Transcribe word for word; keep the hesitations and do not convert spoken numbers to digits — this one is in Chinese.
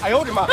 哎呦我的妈！